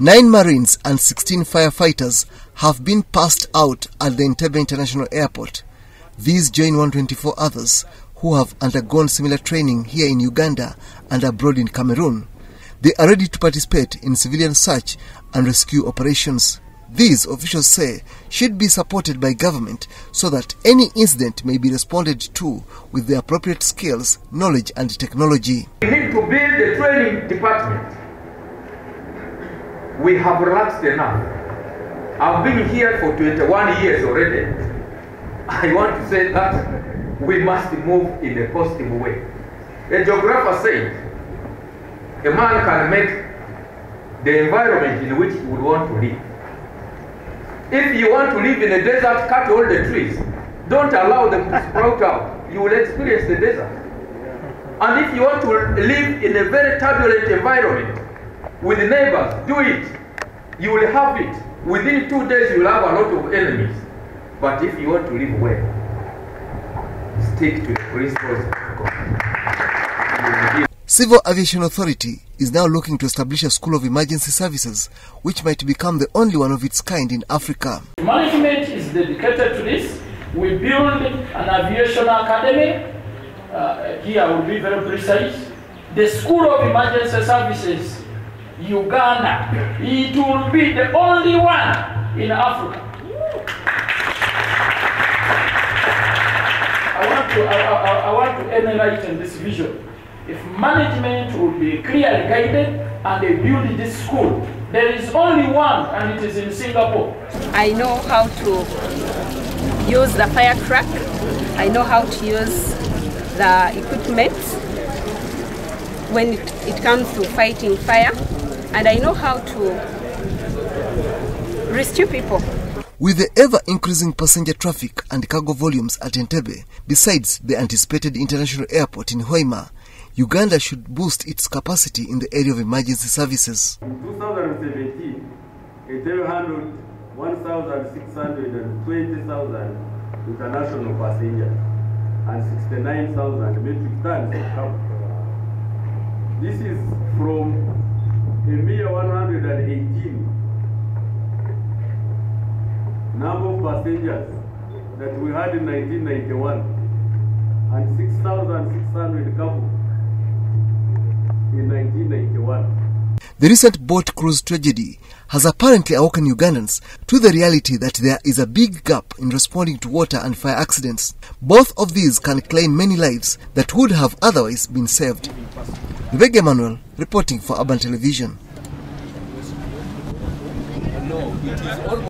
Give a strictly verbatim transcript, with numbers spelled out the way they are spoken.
Nine Marines and sixteen firefighters have been passed out at the Entebbe International Airport. These join one hundred twenty-four others who have undergone similar training here in Uganda and abroad in Cameroon. They are ready to participate in civilian search and rescue operations. These, officials say, should be supported by government so that any incident may be responded to with the appropriate skills, knowledge and technology. We need to build a training department. We have relaxed enough. I've been here for twenty-one years already. I want to say that we must move in a positive way. A geographer said, a man can make the environment in which he would want to live. If you want to live in a desert, cut all the trees. Don't allow them to sprout out. You will experience the desert. And if you want to live in a very turbulent environment with neighbors, do it. You will have it. Within two days, you will have a lot of enemies. But if you want to live well, stick to the principles of God. Civil Aviation Authority is now looking to establish a school of emergency services, which might become the only one of its kind in Africa. Management is dedicated to this. We build an aviation academy. Uh, here I will be very precise. The School of Emergency Services, Uganda. It will be the only one in Africa. I want to, I, I, I want to enlighten this vision. If management will be clearly guided and they build this school, there is only one and it is in Singapore. I know how to use the fire truck. I know how to use the equipment when it, it comes to fighting fire, and I know how to rescue people. With the ever-increasing passenger traffic and cargo volumes at Entebbe, besides the anticipated international airport in Hoima, Uganda should boost its capacity in the area of emergency services. In two thousand seventeen, Entebbe handled one million six hundred twenty thousand international passengers and sixty-nine thousand metric tons of cargo. This is from a mere one hundred eighteen number of passengers that we had in nineteen ninety-one and six thousand six hundred couples in nineteen ninety-one. The recent boat cruise tragedy has apparently awoken Ugandans to the reality that there is a big gap in responding to water and fire accidents. Both of these can claim many lives that would have otherwise been saved. Vivek Emmanuel, reporting for Urban Television.